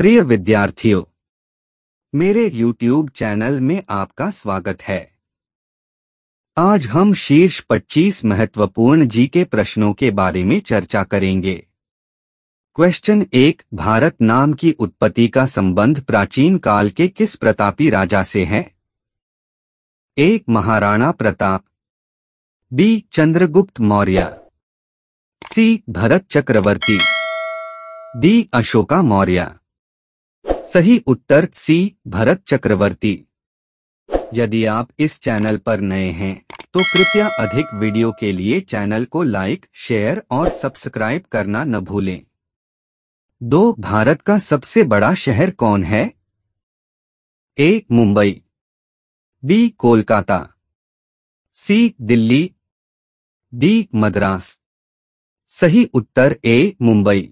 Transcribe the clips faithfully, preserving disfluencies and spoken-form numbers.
प्रिय विद्यार्थियों, मेरे YouTube चैनल में आपका स्वागत है। आज हम शीर्ष पच्चीस महत्वपूर्ण जीके प्रश्नों के बारे में चर्चा करेंगे। क्वेश्चन एक, भारत नाम की उत्पत्ति का संबंध प्राचीन काल के किस प्रतापी राजा से है? एक, Maharana Pratap, B, Chandragupta Maurya, C, Bharat Chakravarti, D, Ashoka Maurya. सही उत्तर सी, भरत चक्रवर्ती। यदि आप इस चैनल पर नए हैं तो कृपया अधिक वीडियो के लिए चैनल को लाइक, शेयर और सब्सक्राइब करना न भूलें। दो, भारत का सबसे बड़ा शहर कौन है? A, Mumbai, B, Kolkata, C, Delhi, D, Madras. सही उत्तर ए, मुंबई।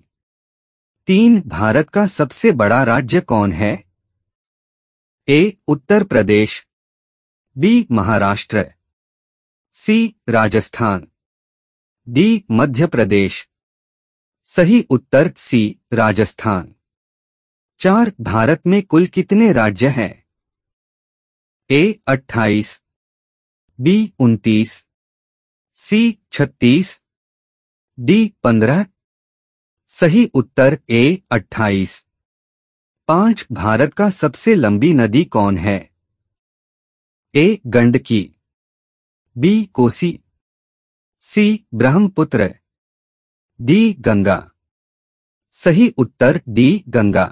तीन, भारत का सबसे बड़ा राज्य कौन है? A, Uttar Pradesh, B, Maharashtra, C, Rajasthan, D, Madhya Pradesh. सही उत्तर सी, राजस्थान। चार, भारत में कुल कितने राज्य हैं? ए, अट्ठाईस, बी, उनतीस, सी, छत्तीस, डी, पंद्रह। सही उत्तर ए, अट्ठाईस। पांच, भारत का सबसे लंबी नदी कौन है? A, Gandaki, B, Kosi, C, Brahmaputra, D, Ganga. सही उत्तर डी, गंगा।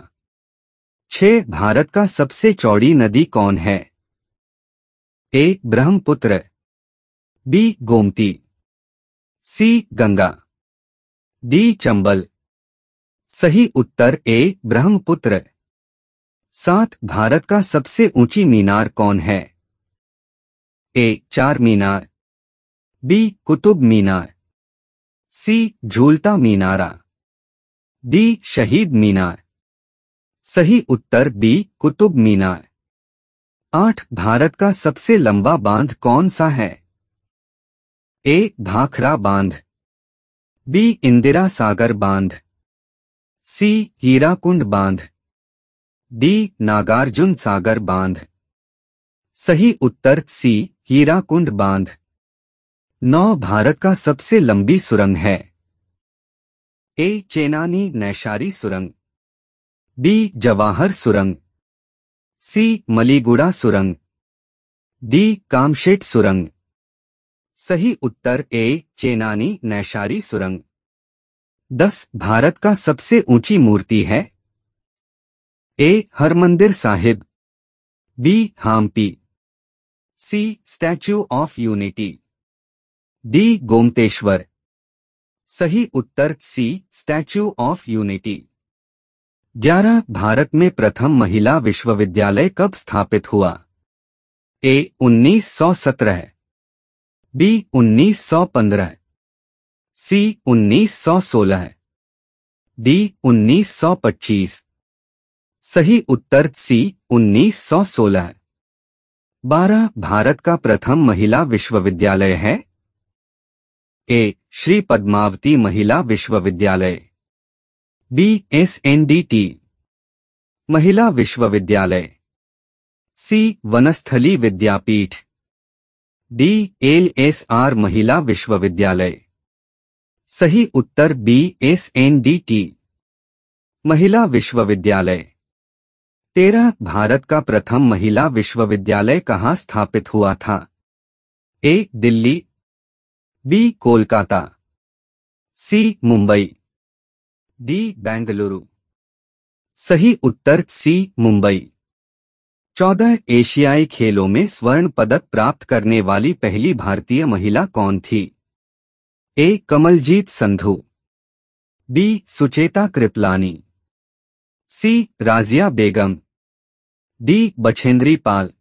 छह, भारत का सबसे चौड़ी नदी कौन है? A, Brahmaputra, B, Gomti, C, Ganga, D, Chambal. सही उत्तर ए, ब्रह्मपुत्र। सात, भारत का सबसे ऊंची मीनार कौन है? ए, चार मीनार, बी, कुतुब मीनार, सी, झूलता मीनारा, डी, शहीद मीनार। सही उत्तर बी, कुतुब मीनार। आठ, भारत का सबसे लंबा बांध कौन सा है? ए, भाखड़ा बांध, बी, इंदिरा सागर बांध, सी, हीराकुंड बांध, डी, नागार्जुन सागर बांध। सही उत्तर सी, हीराकुंड बांध। नौ, भारत का सबसे लंबी सुरंग है? ए, चेनानी नैशारी सुरंग, बी, जवाहर सुरंग, सी, मलीगुड़ा सुरंग, डी, कामशेठ सुरंग। सही उत्तर ए, चेनानी नैशारी सुरंग। दस, भारत का सबसे ऊंची मूर्ति है? A, Harmandir Sahib, B, Hampi, C, statue of unity, D, Gomateshwara. सही उत्तर सी, स्टैच्यू ऑफ यूनिटी। ग्यारह, भारत में प्रथम महिला विश्वविद्यालय कब स्थापित हुआ? ए, उन्नीस सौ सत्रह, बी, उन्नीस सौ पंद्रह, सी, उन्नीस सौ सोलह, डी, उन्नीस सौ पच्चीस। सही उत्तर सी, उन्नीस सौ सोलह। बारह, भारत का प्रथम महिला विश्वविद्यालय है? ए, Shri Padmavati Mahila Vishwavidyalaya, B, S N D T Mahila विश्वविद्यालय, C, Banasthali Vidyapith, D, L S R Mahila Vishwavidyalaya. सही उत्तर B, S N D T Mahila Vishwavidyalaya. तेरह, भारत का प्रथम महिला विश्वविद्यालय कहाँ स्थापित हुआ था? A, Delhi, B, Kolkata, C, Mumbai, D, Bengaluru. सही उत्तर सी, मुंबई। चौदह, एशियाई खेलों में स्वर्ण पदक प्राप्त करने वाली पहली भारतीय महिला कौन थी? A, Kamaljeet Sandhu, B, Sucheta Kripalani, C, Razia Begum, D, Bachendri Pal.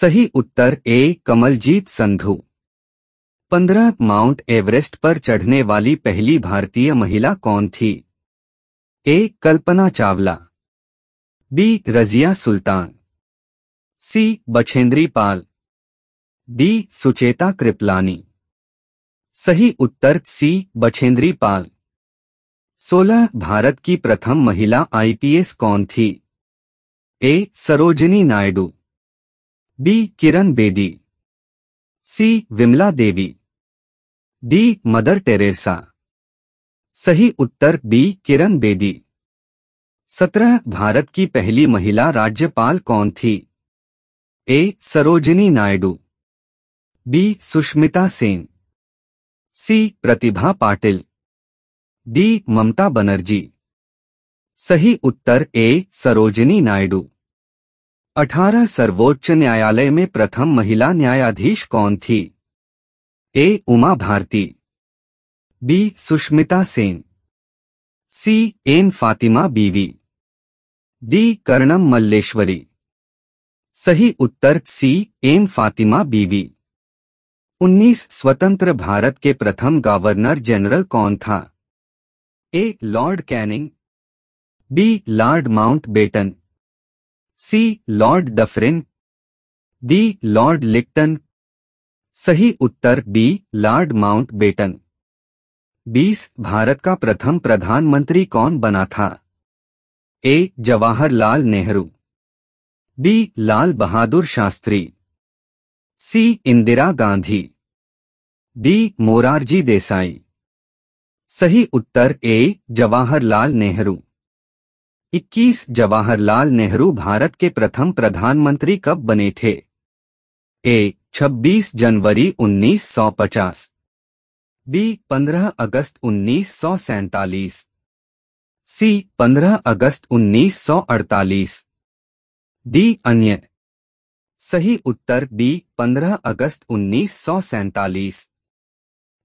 सही उत्तर ए, कमलजीत संधू। पंद्रह, माउंट एवरेस्ट पर चढ़ने वाली पहली भारतीय महिला कौन थी? A, Kalpana Chawla, B, Razia Sultan, C, Bachendri Pal, D, Sucheta Kripalani. सही उत्तर सी, बछेंद्री पाल। सोलह भारत की प्रथम महिला आई पी एस कौन थी? A. Sarojini Naidu, B. Kiran Bedi, C. Vimla Devi, D. Mother Teresa. सही उत्तर बी. किरण बेदी। सत्रह भारत की पहली महिला राज्यपाल कौन थी? A. Sarojini Naidu, B. Sushmita Sen, C. Pratibha Patil, D. Mamata Banerjee. सही उत्तर ए. सरोजिनी नायडू। अठारह सर्वोच्च न्यायालय में प्रथम महिला न्यायाधीश कौन थी? A. Uma Bharti, B. Sushmita Sen, C. N Fathima Beevi, D. Karnam Malleswari. सही उत्तर सी. एन फातिमा बीवी। उन्नीस स्वतंत्र भारत के प्रथम गवर्नर जनरल कौन था? A. Lord Canning, B. Lord Mountbatten, C. Lord Dufferin, D. Lord Lytton. सही उत्तर बी. Lord Mountbatten. बीस भारत का प्रथम प्रधानमंत्री कौन बना था? A. Jawaharlal Nehru, B. Lal Bahadur Shastri, C. Indira Gandhi, D. Morarji Desai. सही उत्तर ए. जवाहरलाल नेहरू। इक्कीस जवाहरलाल नेहरू भारत के प्रथम प्रधानमंत्री कब बने थे? ए. छब्बीस जनवरी उन्नीस सौ पचास, बी. पंद्रह अगस्त उन्नीस सौ सैंतालीस, सी. पंद्रह अगस्त उन्नीस सौ अड़तालीस, डी. अन्य। सही उत्तर बी. पंद्रह अगस्त उन्नीस सौ सैंतालीस।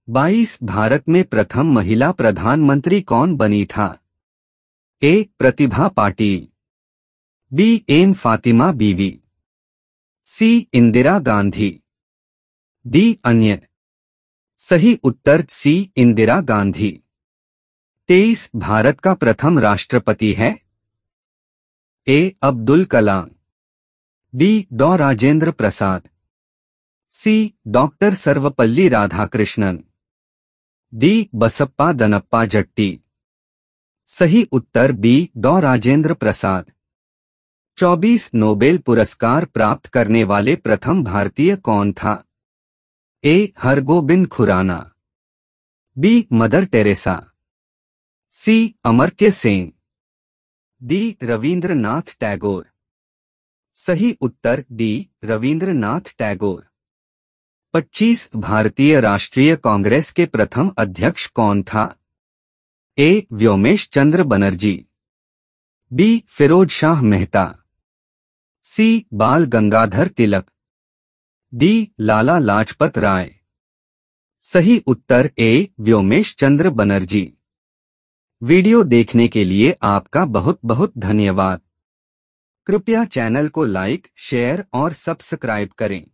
बाईस भारत में प्रथम महिला प्रधानमंत्री कौन बनी था? A. Pratibha Patil, B. N Fathima Beevi, C. Indira Gandhi, D. अन्य। सही उत्तर सी. इंदिरा गांधी। तेईस भारत का प्रथम राष्ट्रपति है? ए. अब्दुल कलाम, बी. डॉ Rajendra Prasad, C. Doctor Sarvepalli Radhakrishnan, D. Basappa Danappa Jatti. सही उत्तर बी. डॉ राजेंद्र प्रसाद। चौबीस नोबेल पुरस्कार प्राप्त करने वाले प्रथम भारतीय कौन था? A. Hargobind Khorana, B. Mother Teresa, C. Amartya Sen, D. Rabindranath Tagore. सही उत्तर डी. रवींद्रनाथ टैगोर। पच्चीस भारतीय राष्ट्रीय कांग्रेस के प्रथम अध्यक्ष कौन था? A. Vyomesh Chandra Banerjee, B. Firoz Shah Mehta, C. Bal Gangadhar Tilak, D. Lala Lajpat Rai. सही उत्तर ए. व्योमेश चंद्र बनर्जी। वीडियो देखने के लिए आपका बहुत बहुत धन्यवाद। कृपया चैनल को लाइक, शेयर और सब्सक्राइब करें।